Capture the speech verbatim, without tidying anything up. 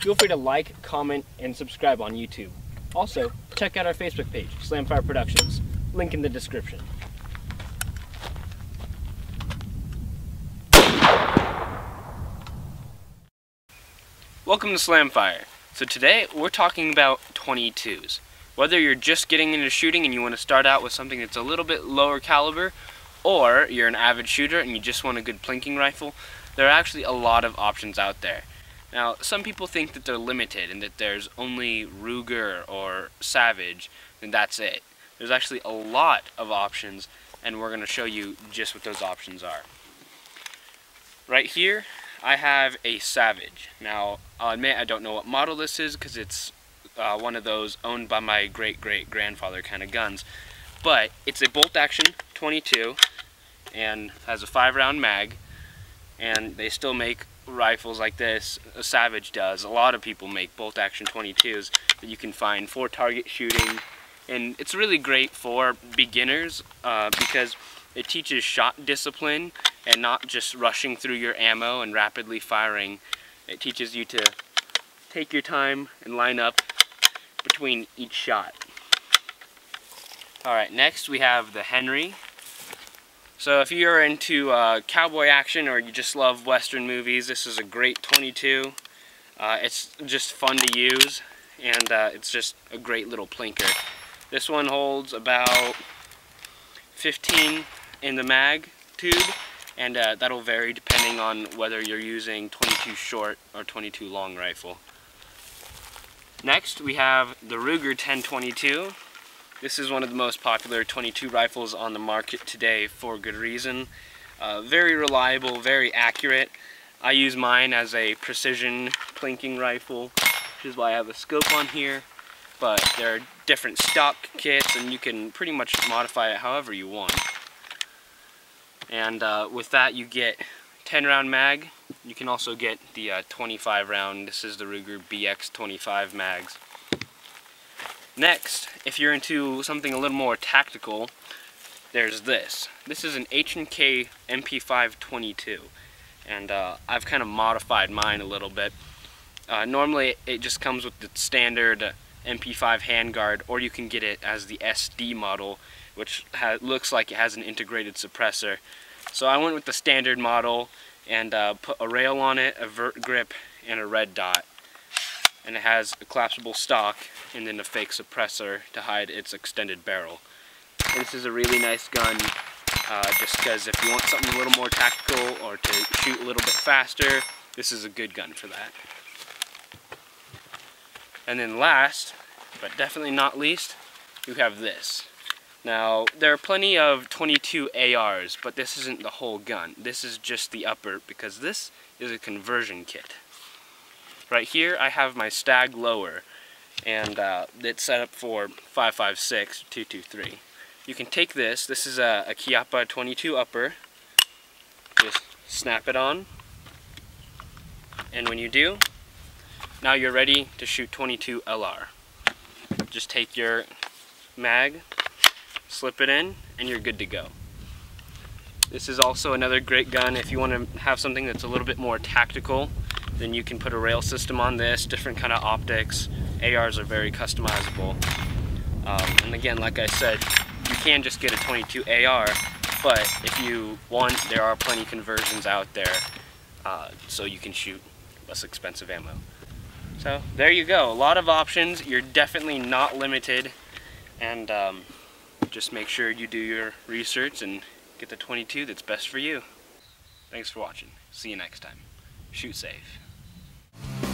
Feel free to like, comment, and subscribe on YouTube. Also, check out our Facebook page, Slamfire Productions. Link in the description. Welcome to Slamfire. So today we're talking about twenty-twos. Whether you're just getting into shooting and you want to start out with something that's a little bit lower caliber, or you're an avid shooter and you just want a good plinking rifle, there are actually a lot of options out there. Now, some people think that they're limited and that there's only Ruger or Savage, and that's it. There's actually a lot of options, and we're going to show you just what those options are. Right here, I have a Savage. Now, I'll admit I don't know what model this is because it's uh, one of those owned by my great-great-grandfather kind of guns, but it's a bolt-action twenty-two and has a five-round mag, and they still make rifles like this. A Savage does. A lot of people make bolt action twenty-twos that you can find for target shooting, and it's really great for beginners uh, because it teaches shot discipline and not just rushing through your ammo and rapidly firing. It teaches you to take your time and line up between each shot. Alright, next we have the Henry. So if you're into uh, cowboy action or you just love Western movies, this is a great twenty-two. Uh, it's just fun to use, and uh, it's just a great little plinker. This one holds about fifteen in the mag tube, and uh, that'll vary depending on whether you're using twenty-two short or twenty-two long rifle. Next we have the Ruger ten twenty-two. This is one of the most popular twenty-two rifles on the market today for good reason. Uh, very reliable, very accurate. I use mine as a precision plinking rifle, which is why I have a scope on here, but there are different stock kits and you can pretty much modify it however you want. And uh, with that you get ten round mag. You can also get the uh, twenty-five round. This is the Ruger B X twenty-five mags. Next, if you're into something a little more tactical, there's this. This is an H and K M P five twenty-two, and uh, I've kind of modified mine a little bit. Uh, normally, it just comes with the standard M P five handguard, or you can get it as the S D model, which ha looks like it has an integrated suppressor. So I went with the standard model and uh, put a rail on it, a vert grip, and a red dot. And it has a collapsible stock and then a fake suppressor to hide its extended barrel. And this is a really nice gun uh, just because if you want something a little more tactical or to shoot a little bit faster, this is a good gun for that. And then last, but definitely not least, you have this. Now, there are plenty of twenty-two A Rs, but this isn't the whole gun. This is just the upper because this is a conversion kit. Right here I have my Stag lower, and uh, it's set up for five five six, two two three. You can take this, this is a, a Chiappa twenty-two upper, just snap it on, and when you do, now you're ready to shoot twenty-two L R. Just take your mag, slip it in, and you're good to go. This is also another great gun if you want to have something that's a little bit more tactical. Then you can put a rail system on this, different kind of optics. A Rs are very customizable. Um, and again, like I said, you can just get a twenty-two A R, but if you want, there are plenty of conversions out there, uh, so you can shoot less expensive ammo. So there you go, a lot of options. You're definitely not limited, and um, just make sure you do your research and get the twenty-two that's best for you. Thanks for watching. See you next time. Shoot safe.